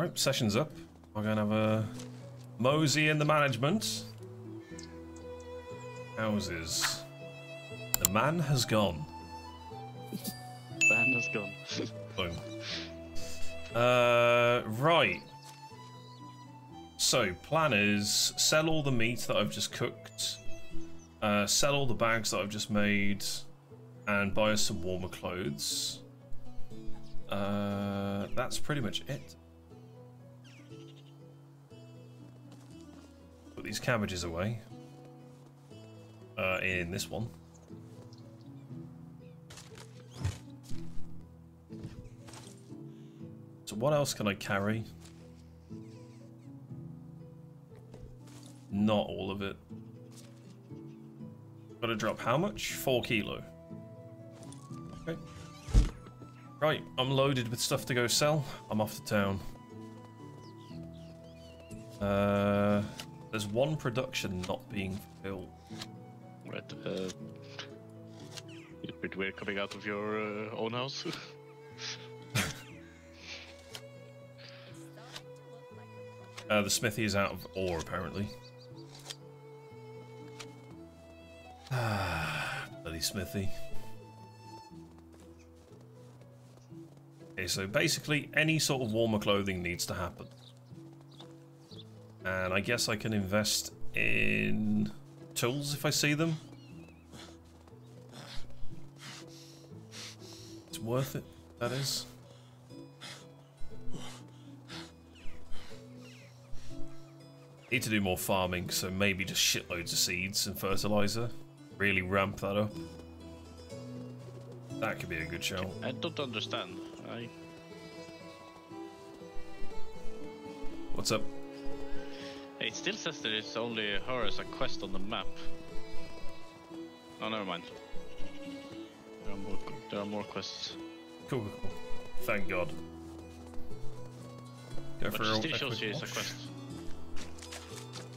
Alright, session's up. We're going to have a mosey in the management. Houses. The man has gone. The man has gone. Boom. Right. So, plan is sell all the meat that I've just cooked, sell all the bags that I've just made, and buy us some warmer clothes. That's pretty much it. Put these cabbages away. In this one. So what else can I carry? Not all of it. Gotta drop how much? 4 kilo. Okay. Right, I'm loaded with stuff to go sell. I'm off to town. There's one production not being filled. Right, it's a bit weird coming out of your own house. The smithy is out of ore, apparently. Bloody smithy. Okay, so basically any sort of warmer clothing needs to happen. And I guess I can invest in tools if I see them. It's worth it, that is. Need to do more farming, so maybe just shitloads of seeds and fertilizer. Really ramp that up. That could be a good show. I don't understand. What's up? It still says that it's only her as a quest on the map. Oh, never mind. There are more quests. Cool. Thank God. Go for it still shows she is a quest.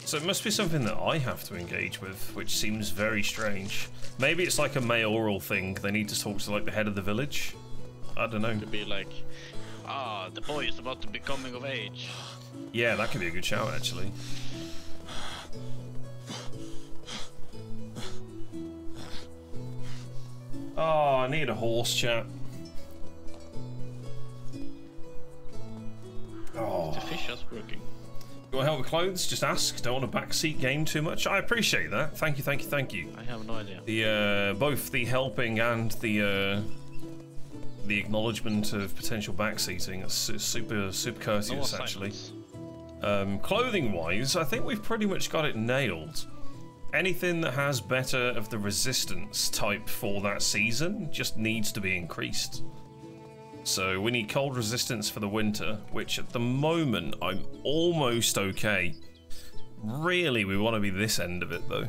So it must be something that I have to engage with, which seems very strange. Maybe it's like a mayoral thing. They need to talk to like the head of the village. I don't know. To be like, ah, the boy is about to be coming of age. Yeah, that could be a good shout actually. Oh, I need a horse, chat. Oh. The fish is working. You want help with clothes? Just ask. Don't want to backseat game too much. I appreciate that. Thank you, thank you, thank you. I have no idea. The both the helping and the acknowledgement of potential backseating. It's super courteous actually. Clothing wise, I think we've pretty much got it nailed. Anything that has better of the resistance type for that season just needs to be increased. So we need cold resistance for the winter, which at the moment I'm almost okay. Really, we want to be this end of it though.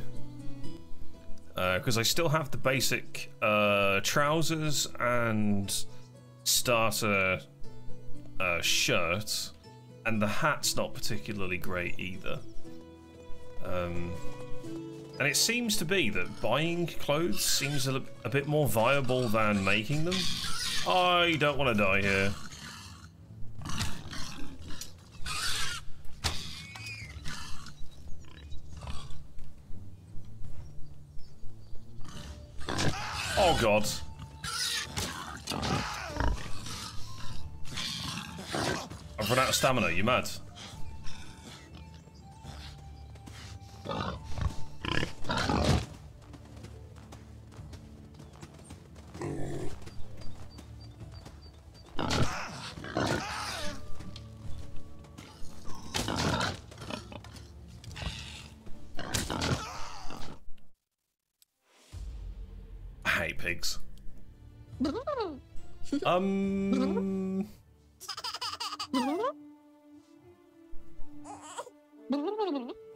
Because I still have the basic trousers and starter shirt. And the hat's not particularly great either. And it seems to be that buying clothes seems a bit more viable than making them. I don't want to die here. Oh God. I've run out of stamina, you mad?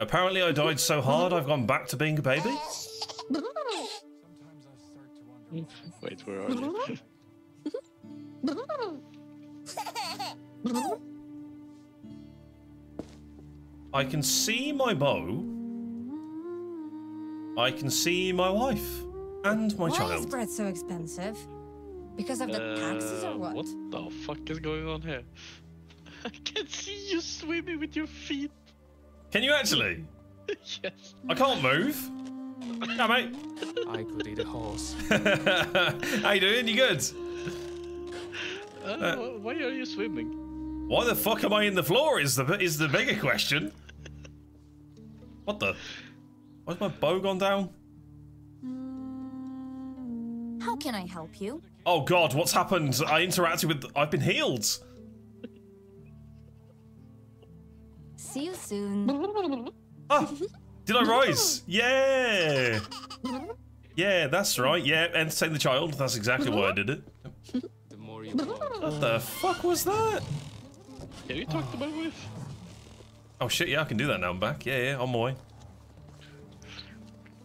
Apparently I died so hard I've gone back to being a baby. Wait, where are you? I can see my bow. I can see my wife and my child. Why is bread so expensive? Because of the taxes or what? What the fuck is going on here? I can see you swimming with your feet. Can you actually? Yes. I can't move. No, mate. I could eat a horse. How you doing? You good? Why are you swimming? Why the fuck am I in the floor? Is the bigger question. What the? Why's my bow gone down? How can I help you? Oh God, what's happened? I interacted with. I've been healed. See you soon. Ah, did I rise? Yeah. Yeah, that's right. Yeah, entertain the child. That's exactly why I did it. The more you what the fuck was that? Can you talk to my wife? Oh shit, yeah, I can do that now. I'm back. Yeah, yeah, on my way.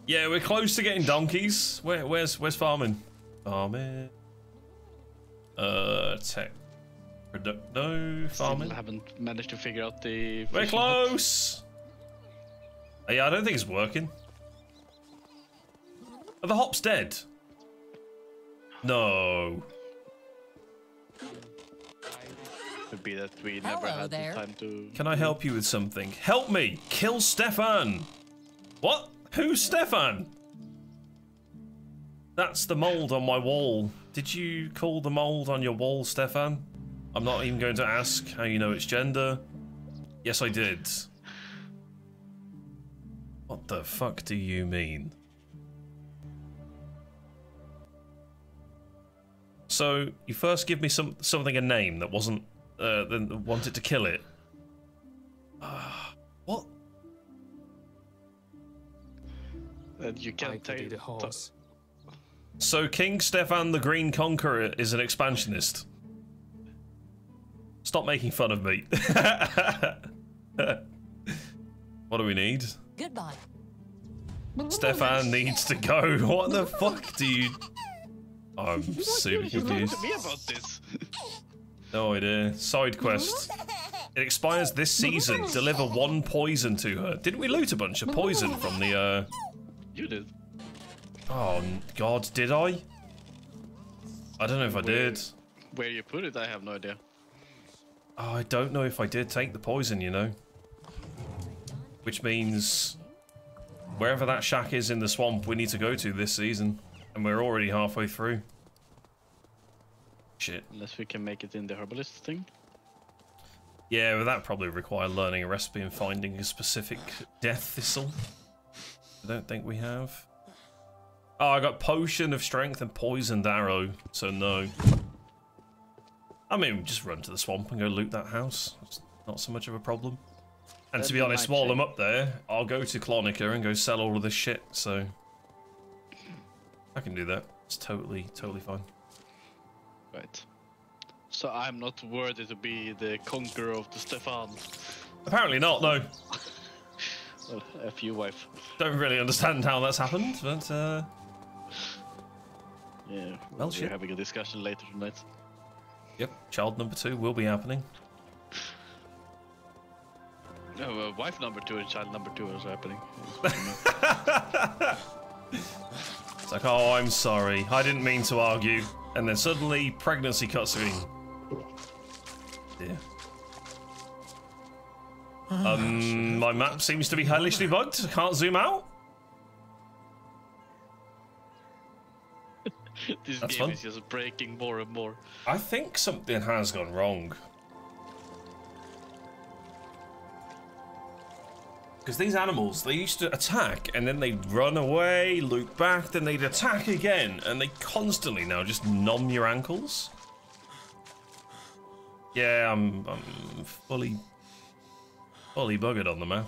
Yeah, we're close to getting donkeys. Where's farming? Farming. Tech. No farming. I haven't managed to figure out the. We're close. Oh, yeah, I don't think it's working. Are the hops dead? No. Could be that we never had the time to. Can I help you with something? Help me! Kill Stefan. What? Who's Stefan? That's the mold on my wall. Did you call the mold on your wall, Stefan? I'm not even going to ask how you know its gender. Yes, I did. What the fuck do you mean? So you first give me something a name that wasn't then wanted to kill it. What? And you can't take the horse. So King Stefan the Green Conqueror is an expansionist. Stop making fun of me. What do we need? Goodbye. Stefan needs to go. What the fuck do you? I'm super confused. Me about this. No idea. Side quest. It expires this season. Deliver one poison to her. Didn't we loot a bunch of poison from the? You did. Oh God, did I? I don't know if I did. Where you put it, I have no idea. Oh, I don't know if I did take the poison, you know. Which means wherever that shack is in the swamp, we need to go to this season, and we're already halfway through. Shit. Unless we can make it in the herbalist thing. Yeah, well, that probably require learning a recipe and finding a specific death thistle. I don't think we have. Oh, I got potion of strength and poisoned arrow, so no. I mean, just run to the swamp and go loot that house. It's not so much of a problem. And to be honest, while I'm up there, I'll go to Klonika and go sell all of this shit, so I can do that. It's totally fine. Right. So I'm not worthy to be the conqueror of the Stefan. Apparently not, no. Well, F you, wife. Don't really understand how that's happened, but yeah, well, we're having a discussion later tonight. Yep, child number 2 will be happening. No, wife number 2 and child number 2 is happening. It's like, oh, I'm sorry, I didn't mean to argue, and then suddenly pregnancy cutscene. Yeah. My map seems to be hellishly bugged. I can't zoom out. This That's game fun. Is just breaking more and more. I think something has gone wrong. Because these animals, they used to attack and then they'd run away, loop back, then they'd attack again, and they constantly now just numb your ankles. Yeah, I'm fully buggered on the map.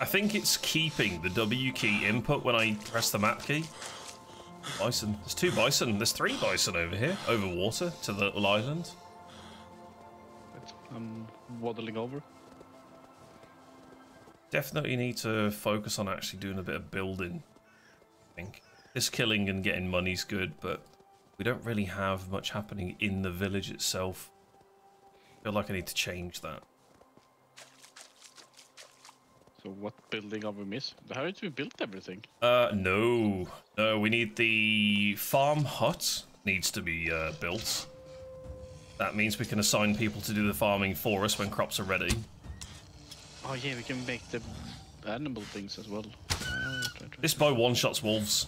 I think it's keeping the W key input when I press the map key. Bison. There's 2 bison. There's 3 bison over here, over water to the little island. I'm waddling over. Definitely need to focus on actually doing a bit of building, I think. This killing and getting money's good, but we don't really have much happening in the village itself. I feel like I need to change that. So what building are we missing? How did we build everything? No. We need the farm hut needs to be built. That means we can assign people to do the farming for us when crops are ready. Oh yeah, we can make the animal things as well. This bow one-shots wolves.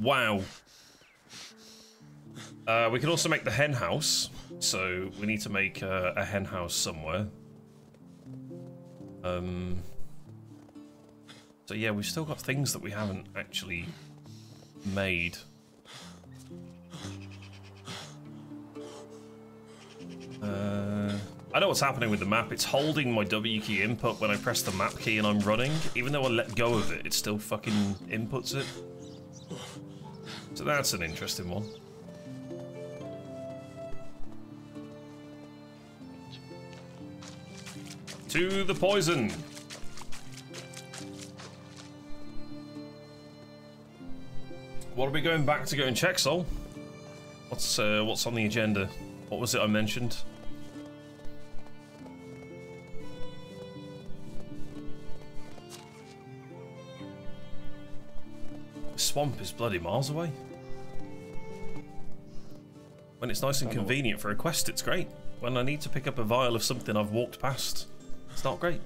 Wow. We can also make the hen house. So we need to make a hen house somewhere. So yeah, we've still got things that we haven't actually made. I know what's happening with the map. It's holding my W key input when I press the map key and I'm running. Even though I let go of it, it still fucking inputs it. So that's an interesting one. To the poison! What are we going back to go and check, Sol? What's on the agenda? What was it I mentioned? The swamp is bloody miles away. When it's nice and convenient for a quest, it's great. When I need to pick up a vial of something I've walked past, it's not great.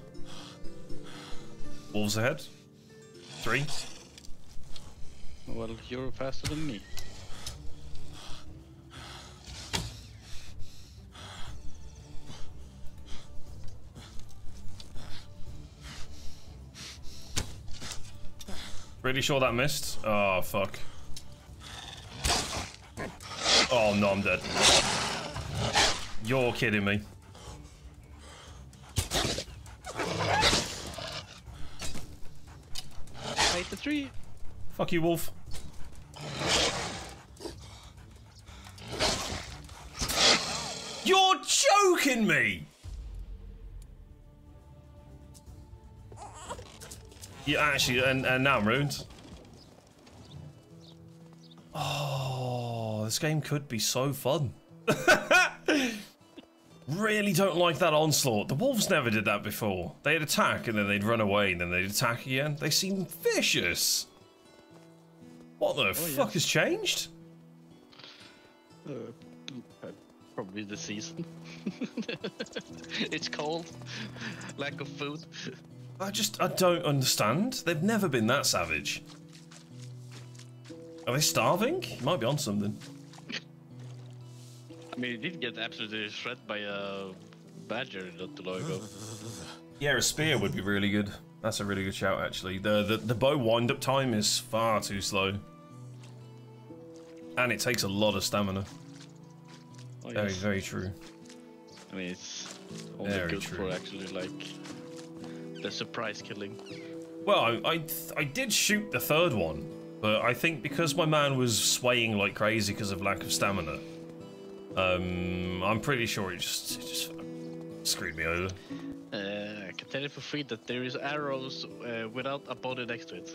Wolves ahead. 3. Well, you're faster than me. Pretty sure that missed. Oh, fuck. Oh, no, I'm dead. You're kidding me. Hide the tree. Fuck you, wolf. You're joking me! Yeah, actually, and now I'm ruined. Oh, this game could be so fun. Really don't like that onslaught. The wolves never did that before. They'd attack, and then they'd run away, and then they'd attack again. They seem vicious. What the fuck has changed? Probably the season. It's cold. Lack of food. I don't understand. They've never been that savage. Are they starving? You might be on something. I mean, you did get absolutely shredded by a badger not too long ago. Yeah, a spear would be really good. That's a really good shout, actually. The bow wind-up time is far too slow. And it takes a lot of stamina. Oh, very, yes. Very true. I mean, it's only very good for actually, like, the surprise killing. Well, I did shoot the third one, but I think because my man was swaying like crazy because of lack of stamina, I'm pretty sure it just screwed me over. I can tell you for free that there is arrows without a body next to it.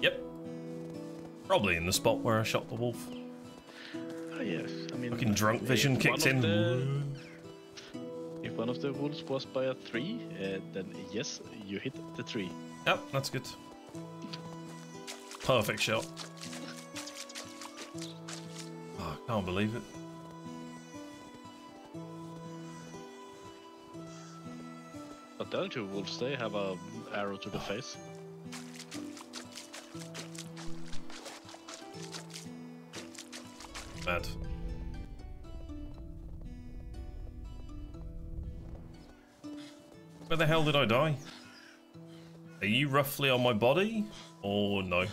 Yep. Probably in the spot where I shot the wolf. Oh, yes. I mean, fucking drunk vision kicked in. If one of the wolves was by a tree, then yes, you hit the tree. Yep, that's good. Perfect shot. Oh, I can't believe it. But the other two wolves, they have an arrow to the face. Mad. Where the hell did I die? Are you roughly on my body? Or no?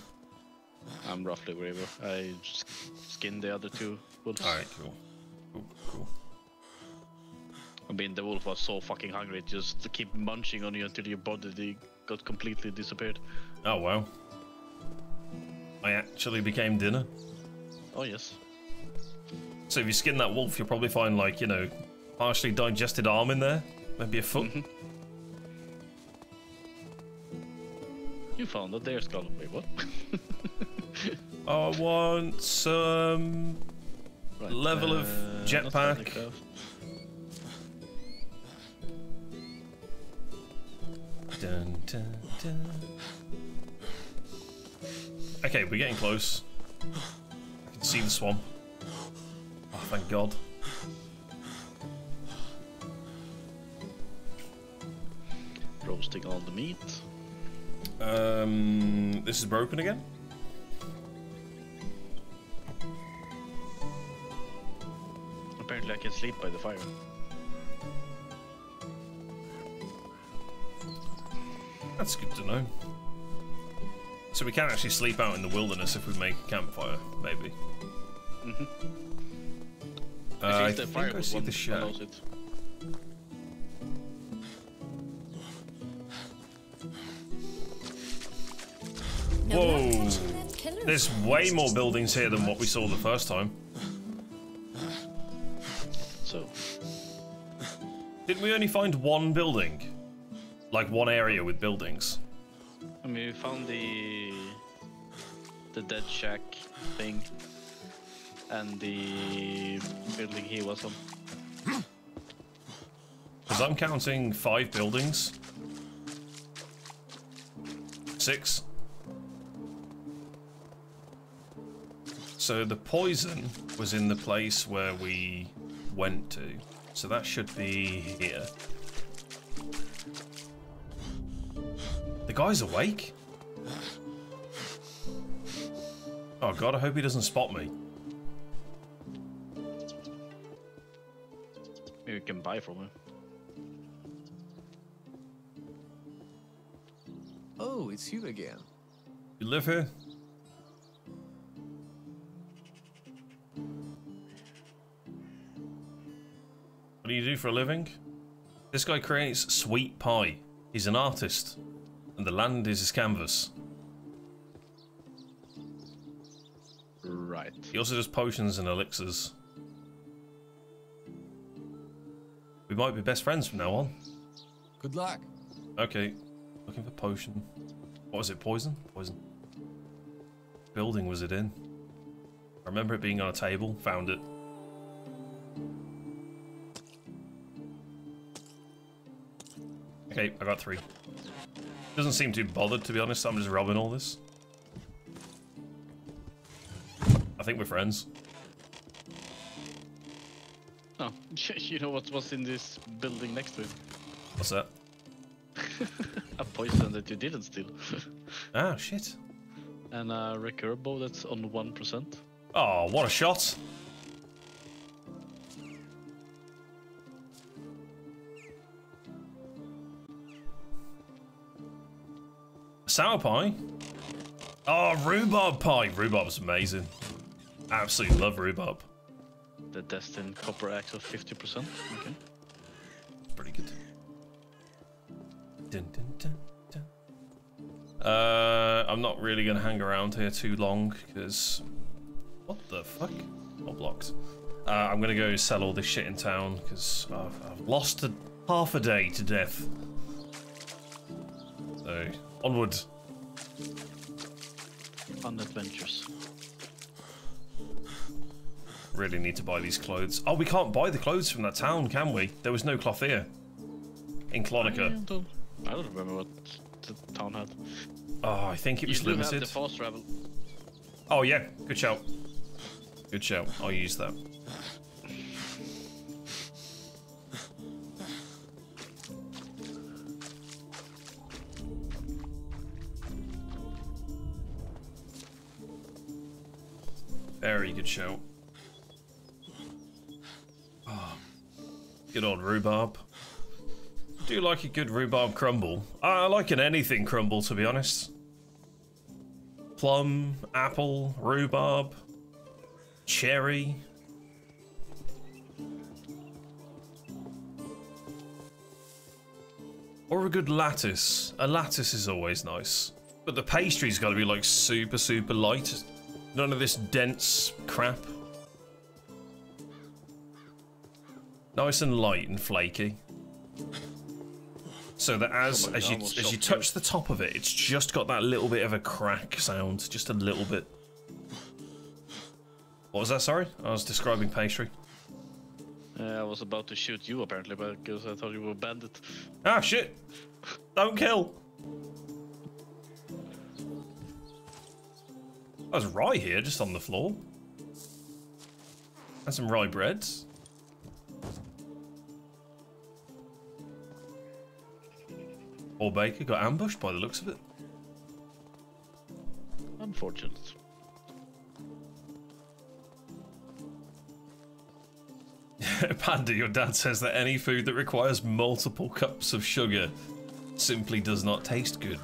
I'm roughly wherever. I just skinned the other two wolves. Alright, cool. Cool. I mean, the wolf was so fucking hungry, it just kept munching on you until your body got completely disappeared. Oh, wow. I actually became dinner. Oh, yes. So if you skin that wolf, you'll probably find, like, you know, partially digested arm in there. Maybe a foot. You found that there's skull. Wait, what? I want some level of jetpack. Dun, dun, dun. Okay, we're getting close. I can see the swamp. Oh, thank God. Roasting all the meat. This is broken again? Apparently I can sleep by the fire. That's good to know. So we can actually sleep out in the wilderness if we make a campfire, maybe. Mm-hmm. I think I see the shack. Whoa! There's way more buildings here than what we saw the first time. So, didn't we only find one building? Like one area with buildings. I mean, we found the dead shack thing and the building he was on. Because I'm counting 5 buildings. 6. So the poison was in the place where we went to. So that should be here. The guy's awake? Oh God, I hope he doesn't spot me. Maybe we can buy from him. Oh, it's you again. You live here? What do you do for a living? This guy creates sweet pie. He's an artist. And the land is his canvas. Right. He also does potions and elixirs. We might be best friends from now on. Good luck. Okay. Looking for potion. What was it? Poison? Poison. What building was it in? I remember it being on a table. Found it. Okay, I got 3. Doesn't seem too bothered, to be honest. I'm just robbing all this. I think we're friends. Oh, you know what was in this building next to him? What's that? A poison that you didn't steal. Ah, shit. And a recurbo that's on 1%. Oh, what a shot! Sour pie? Oh, rhubarb pie! Rhubarb's amazing. Absolutely love rhubarb. The destined copper axe of 50%. Okay. Pretty good. Dun, dun, dun, dun. I'm not really gonna hang around here too long because what the fuck? Not blocked. I'm gonna go sell all this shit in town because I've lost half a day to death. So. Onward. On adventures. Really need to buy these clothes. Oh, we can't buy the clothes from that town, can we? There was no cloth here. In Clonica. I don't remember what the town had. Oh, I think it was limited. You do have the fast travel. Oh yeah, good shout. Good shout. I'll use that. Very good show. Oh, good old rhubarb. Do like a good rhubarb crumble. I like an anything crumble, to be honest. Plum, apple, rhubarb, cherry. Or a good lattice. A lattice is always nice. But the pastry's got to be like super, super light. None of this dense crap. Nice and light and flaky. So that as you touch the top of it, it's just got that little bit of a crack sound. Just a little bit. What was that, sorry? I was describing pastry. I was about to shoot you, apparently, because I thought you were a bandit. Ah, shit! Don't kill! There's rye here, just on the floor. And some rye breads. Poor baker got ambushed by the looks of it. Unfortunate. Panda, your dad says that any food that requires multiple cups of sugar simply does not taste good.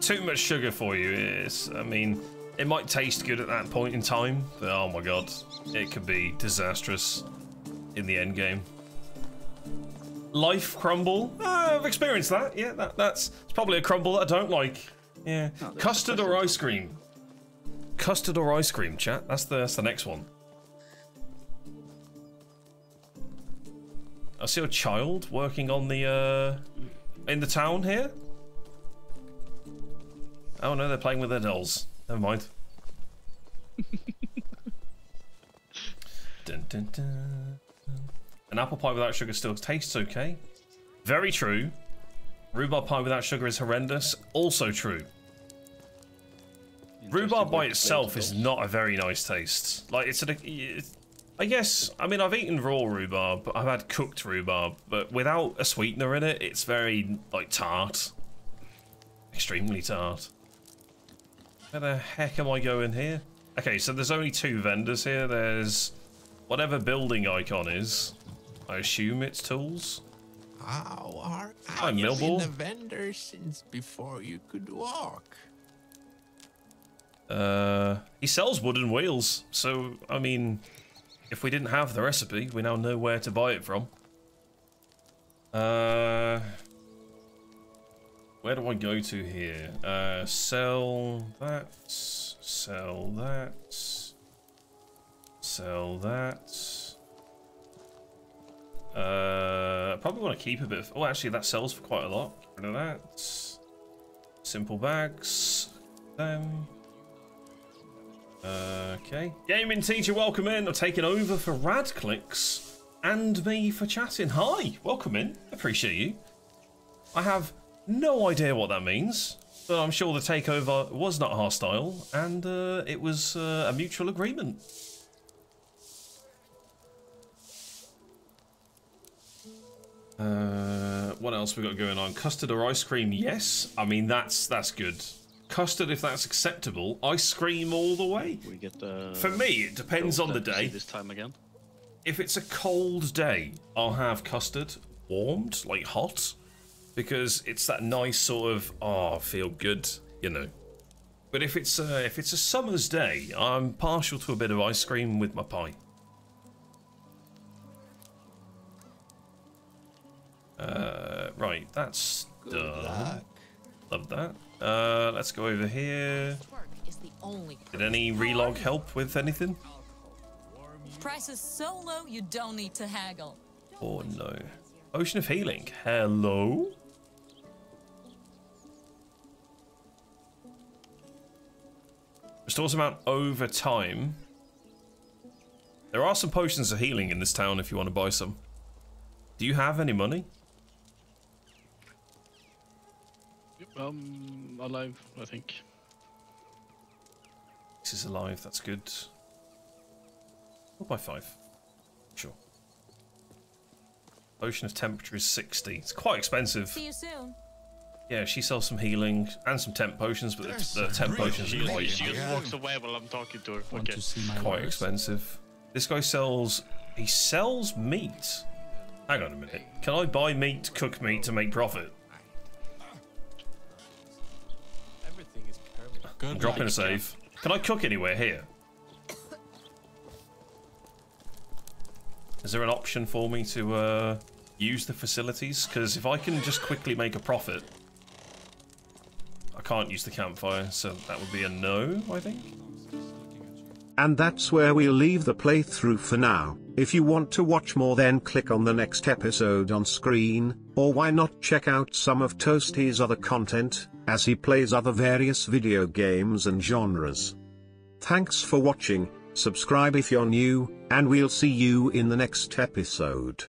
Too much sugar for you. It's, I mean, it might taste good at that point in time, but oh my god, it could be disastrous in the end game. Life crumble. Oh, I've experienced that. Yeah, that's probably a crumble that I don't like. Yeah, oh, custard or ice cream. Custard or ice cream, chat. That's the next one. I see a child working on the in the town here. Oh no, they're playing with their dolls. Never mind. Dun, dun, dun, dun. An apple pie without sugar still tastes okay. Very true. Rhubarb pie without sugar is horrendous. Also true. Rhubarb by itself is not a very nice taste. Like, I guess, I mean, I've eaten raw rhubarb, I've had cooked rhubarb, but without a sweetener in it, it's very, like, tart. Extremely tart. Where the heck am I going here? Okay, so there's only two vendors here. There's whatever building icon is. I assume it's tools. How are you been a vendor since before you could walk? He sells wooden wheels, so I mean, if we didn't have the recipe, we now know where to buy it from. Where do I go to here? Sell that, sell that, sell that. Probably want to keep a bit of, oh, actually that sells for quite a lot. Get rid of that. Simple bags. Okay. Gaming teacher, welcome in. I'm taking over for Radclix and me for chatting. Hi, welcome in. Appreciate you. I have no idea what that means, but I'm sure the takeover was not hostile and it was a mutual agreement. What else we got going on? Custard or ice cream? Yes. I mean, that's good. Custard, if that's acceptable. Ice cream all the way. We get, for me, it depends on the day. This time again. If it's a cold day, I'll have custard warmed, like hot, because it's that nice sort of oh, feel good, you know. But if it's a summer's day, I'm partial to a bit of ice cream with my pie. Right, that's done. Love that. Let's go over here. Did any relog help with anything? Price is so low you don't need to haggle. Oh no. Ocean of Healing. Hello? Restores amount over time. There are some potions of healing in this town if you want to buy some. Do you have any money? Alive, I think. This is alive, that's good. 4 by 5. Sure. Ocean of Temperature is 60. It's quite expensive. See you soon. Yeah, she sells some healing and some temp potions, but the temp potions are quite... She just walks away while I'm talking to her. Okay. Quite expensive. This guy sells... He sells meat. Hang on a minute. Can I buy meat, cook meat to make profit? I'm dropping a save. Can I cook anywhere here? Is there an option for me to use the facilities? Because if I can just quickly make a profit, I can't use the campfire, so that would be a no, I think. And that's where we'll leave the playthrough for now. If you want to watch more, then click on the next episode on screen, or why not check out some of Toasty's other content, as he plays other various video games and genres. Thanks for watching, subscribe if you're new, and we'll see you in the next episode.